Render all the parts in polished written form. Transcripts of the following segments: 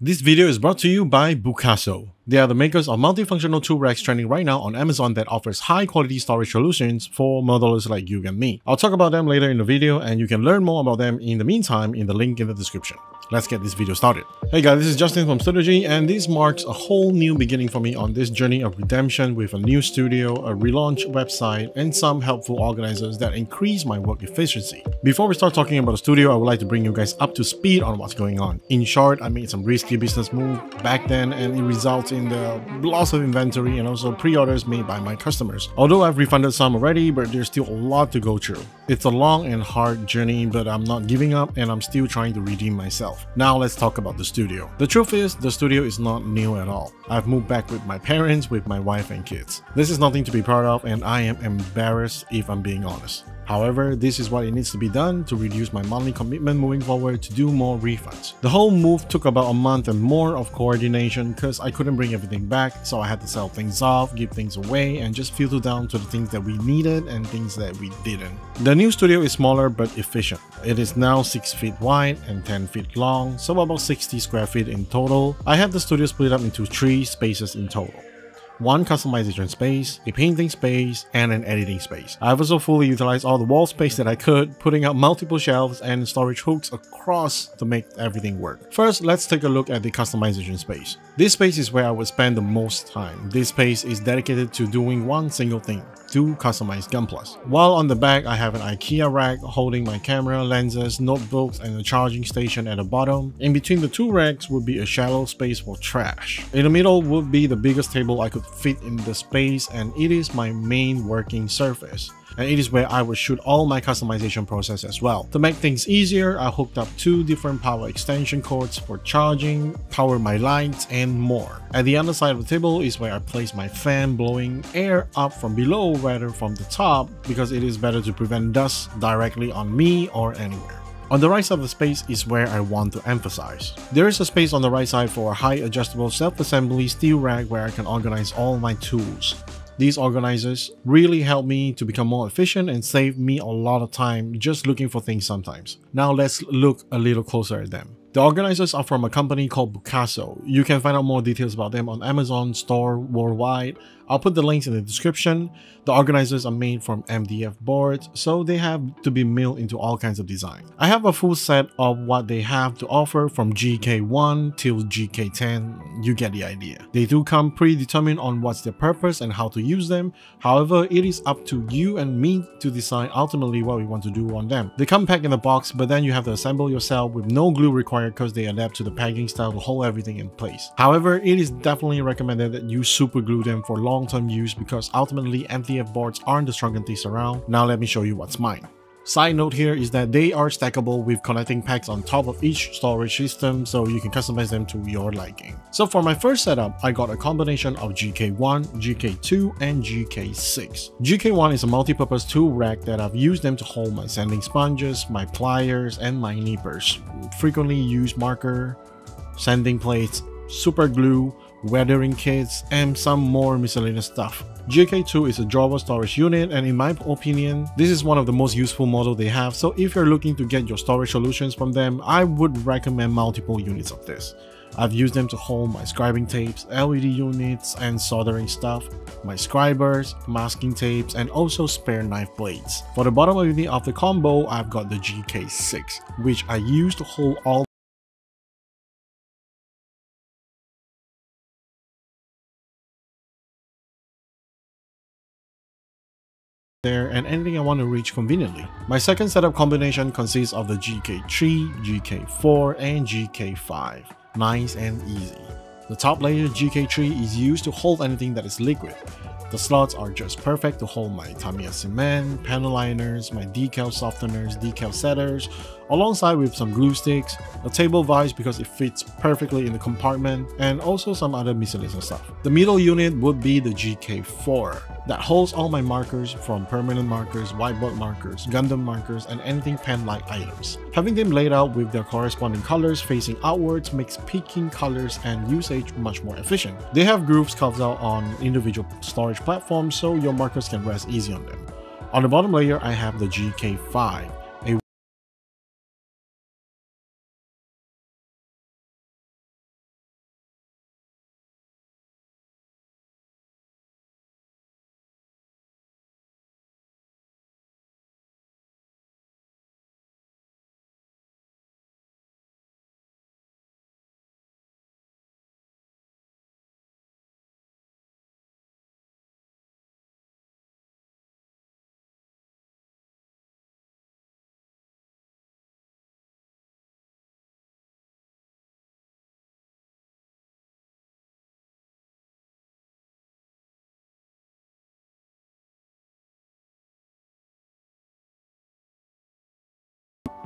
This video is brought to you by Bucasso. They are the makers of multifunctional tool racks trending right now on Amazon that offers high-quality storage solutions for modelers like you and me. I'll talk about them later in the video, and you can learn more about them in the meantime in the link in the description. Let's get this video started. Hey guys, this is Justin from Studio G, and this marks a whole new beginning for me on this journey of redemption with a new studio, a relaunch website, and some helpful organizers that increase my work efficiency. Before we start talking about the studio, I would like to bring you guys up to speed on what's going on. In short, I made some risky business move back then, and it results in the loss of inventory and also pre-orders made by my customers. Although I've refunded some already, but there's still a lot to go through. It's a long and hard journey, but I'm not giving up and I'm still trying to redeem myself. Now let's talk about the studio. The truth is, the studio is not new at all. I've moved back with my parents, with my wife and kids. This is nothing to be proud of, and I am embarrassed if I'm being honest. However, this is what it needs to be done to reduce my monthly commitment moving forward to do more refunds. The whole move took about a month and more of coordination because I couldn't bring everything back, so I had to sell things off, give things away, and just filter down to the things that we needed and things that we didn't. The new studio is smaller but efficient. It is now 6 feet wide and 10 feet long, so about 60 square feet in total. I have the studio split up into 3 spaces in total. One customization space, a painting space, and an editing space. I've also fully utilized all the wall space that I could, putting up multiple shelves and storage hooks across to make everything work. First, let's take a look at the customization space. This space is where I would spend the most time. This space is dedicated to doing one single thing: to customize Gunpla. While on the back, I have an Ikea rack holding my camera, lenses, notebooks, and a charging station at the bottom. In between the two racks would be a shallow space for trash. In the middle would be the biggest table I could fit in the space, and it is my main working surface. And it is where I would shoot all my customization process as well. To make things easier, I hooked up 2 different power extension cords for charging, power my lights, and more. At the other side of the table is where I place my fan, blowing air up from below rather from the top, because it is better to prevent dust directly on me or anywhere. On the right side of the space is where I want to emphasize. There is a space on the right side for a high adjustable self-assembly steel rack where I can organize all my tools. These organizers really helped me to become more efficient and saved me a lot of time just looking for things sometimes. Now let's look a little closer at them. The organizers are from a company called Bucasso. You can find out more details about them on Amazon store worldwide. I'll put the links in the description. The organizers are made from MDF boards, so they have to be milled into all kinds of design. I have a full set of what they have to offer from GK1 till GK10, you get the idea. They do come predetermined on what's their purpose and how to use them. However, it is up to you and me to decide ultimately what we want to do on them. They come packed in a box, but then you have to assemble yourself with no glue required because they adapt to the packing style to hold everything in place. However, it is definitely recommended that you super glue them for long-term use because ultimately MDF boards aren't the strongest things around. Now let me show you what's mine. Side note here is that they are stackable with connecting packs on top of each storage system, so you can customize them to your liking. So for my first setup, I got a combination of GK1, GK2, and GK6. GK1 is a multi-purpose tool rack that I've used them to hold my sanding sponges, my pliers, and my nippers, frequently used marker, sanding plates, super glue, weathering kits, and some more miscellaneous stuff. GK2 is a drawable storage unit, and in my opinion, this is one of the most useful models they have, so if you're looking to get your storage solutions from them, I would recommend multiple units of this. I've used them to hold my scribing tapes, LED units and soldering stuff, my scribers, masking tapes, and also spare knife blades. For the bottom unit of the combo, I've got the GK6, which I use to hold all there and anything I want to reach conveniently. My second setup combination consists of the GK3, GK4, and GK5. Nice and easy. The top layer GK3 is used to hold anything that is liquid. The slots are just perfect to hold my Tamiya cement, panel liners, my decal softeners, decal setters, alongside with some glue sticks, a table vise because it fits perfectly in the compartment, and also some other miscellaneous stuff. The middle unit would be the GK4 that holds all my markers, from permanent markers, whiteboard markers, Gundam markers, and anything pen-like items. Having them laid out with their corresponding colors facing outwards makes picking colors and usage much more efficient. They have grooves carved out on individual storage platforms, so your markers can rest easy on them. On the bottom layer, I have the GK5.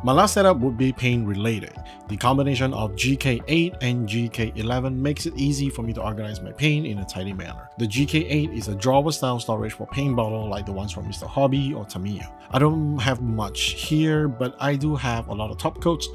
My last setup would be paint related. The combination of GK8 and GK11 makes it easy for me to organize my paint in a tidy manner. The GK8 is a drawer style storage for paint bottle like the ones from Mr. Hobby or Tamiya. I don't have much here, but I do have a lot of top coats,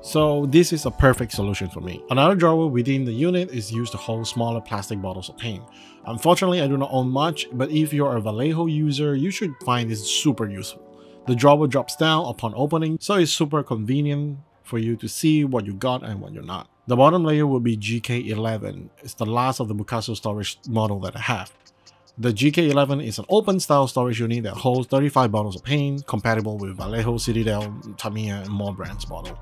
so this is a perfect solution for me. Another drawer within the unit is used to hold smaller plastic bottles of paint. Unfortunately, I do not own much, but if you're a Vallejo user, you should find this super useful. The drawer drops down upon opening, so it's super convenient for you to see what you got and what you're not. The bottom layer will be GK11. It's the last of the Bucasso storage model that I have. The GK11 is an open style storage unit that holds 35 bottles of paint, compatible with Vallejo, Citadel, Tamiya, and more brands bottle.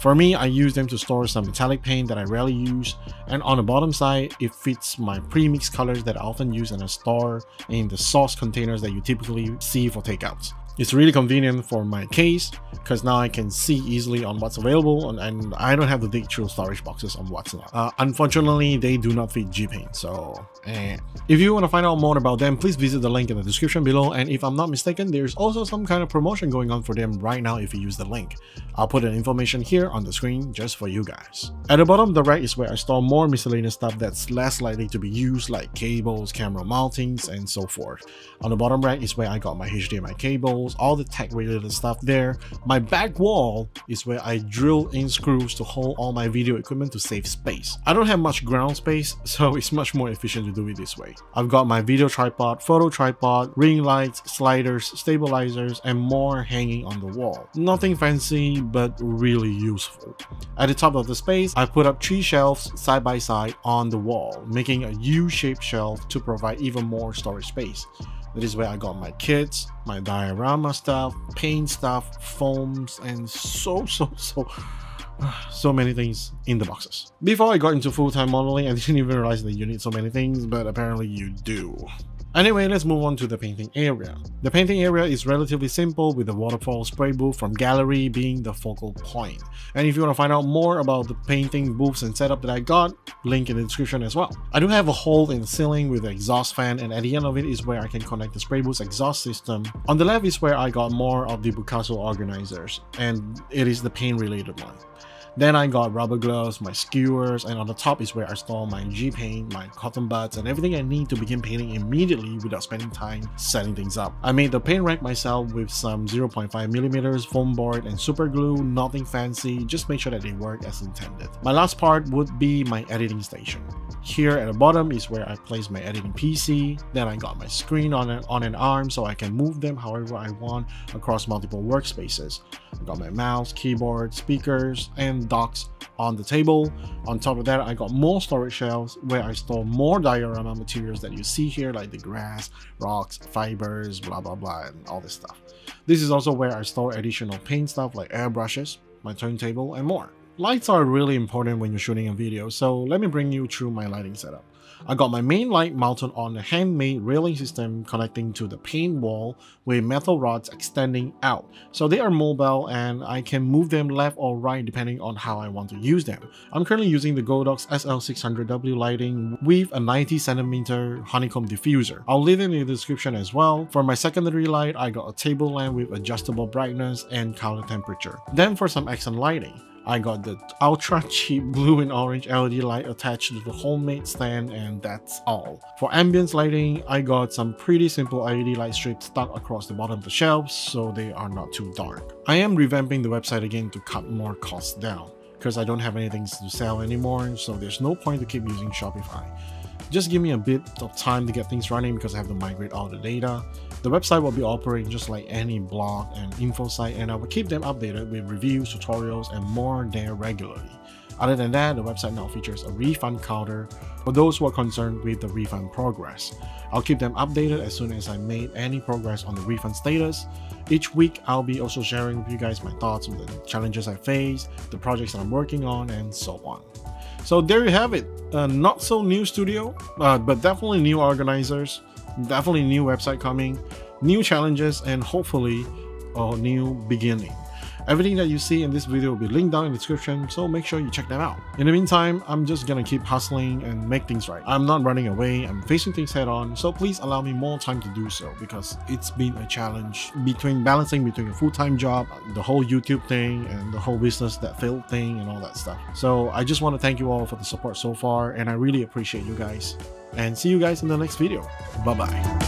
For me, I use them to store some metallic paint that I rarely use, and on the bottom side, it fits my pre-mixed colors that I often use and I store in the sauce containers that you typically see for takeouts. It's really convenient for my case because now I can see easily on what's available and I don't have to dig through storage boxes on what's not. Unfortunately, they do not fit G-Paint, so If you want to find out more about them, please visit the link in the description below, and if I'm not mistaken, there's also some kind of promotion going on for them right now if you use the link. I'll put the information here on the screen just for you guys. At the bottom of the rack is where I store more miscellaneous stuff that's less likely to be used, like cables, camera mountings, and so forth. On the bottom rack is where I got my HDMI cables, all the tech related stuff there. My back wall is where I drill in screws to hold all my video equipment to save space. I don't have much ground space, so it's much more efficient to do it this way. I've got my video tripod, photo tripod, ring lights, sliders, stabilizers, and more hanging on the wall. Nothing fancy, but really useful. At the top of the space, I put up 3 shelves side by side on the wall, making a U-shaped shelf to provide even more storage space. That is where I got my kits, my diorama stuff, paint stuff, foams, and so many things in the boxes. Before I got into full-time modeling, I didn't even realize that you need so many things, but apparently you do. Anyway, let's move on to the painting area. The painting area is relatively simple, with the waterfall spray booth from Gaahleri being the focal point. And if you want to find out more about the painting booths and setup that I got, link in the description as well. I do have a hole in the ceiling with an exhaust fan, and at the end of it is where I can connect the spray booth's exhaust system. On the left is where I got more of the Bucasso organizers, and it is the paint related one. Then I got rubber gloves, my skewers, and on the top is where I store my G-Paint, my cotton buds, and everything I need to begin painting immediately without spending time setting things up. I made the paint rack myself with some 0.5mm foam board and super glue, nothing fancy, just make sure that they work as intended. My last part would be my editing station. Here at the bottom is where I place my editing PC, then I got my screen on an arm so I can move them however I want across multiple workspaces. I got my mouse, keyboard, speakers, and docks on the table. On top of that, I got more storage shelves where I store more diorama materials that you see here, like the grass, rocks, fibers, blah blah blah, and all this stuff. This is also where I store additional paint stuff like airbrushes, my turntable, and more. Lights are really important when you're shooting a video, so let me bring you through my lighting setup. I got my main light mounted on a handmade railing system connecting to the paint wall with metal rods extending out, so they are mobile and I can move them left or right depending on how I want to use them. I'm currently using the Godox SL60W lighting with a 90cm honeycomb diffuser. I'll leave it in the description as well. For my secondary light, I got a table lamp with adjustable brightness and color temperature. Then for some accent lighting, I got the ultra cheap blue and orange LED light attached to the homemade stand, and that's all. For ambience lighting, I got some pretty simple LED light strips stuck across the bottom of the shelves so they are not too dark. I am revamping the website again to cut more costs down because I don't have anything to sell anymore, so there's no point to keep using Shopify. Just give me a bit of time to get things running because I have to migrate all the data. The website will be operating just like any blog and info site, and I will keep them updated with reviews, tutorials, and more there regularly. Other than that, the website now features a refund counter for those who are concerned with the refund progress. I'll keep them updated as soon as I made any progress on the refund status. Each week, I'll be also sharing with you guys my thoughts on the challenges I face, the projects that I'm working on, and so on. So there you have it, not so new studio, but definitely new organizers, definitely new website coming, new challenges, and hopefully a new beginning. Everything that you see in this video will be linked down in the description, so make sure you check them out. In the meantime, I'm just gonna keep hustling and make things right. I'm not running away, I'm facing things head on, so please allow me more time to do so, because it's been a challenge between balancing between a full-time job, the whole YouTube thing, and the whole business that failed thing and all that stuff. So I just want to thank you all for the support so far, and I really appreciate you guys. And see you guys in the next video. Bye-bye.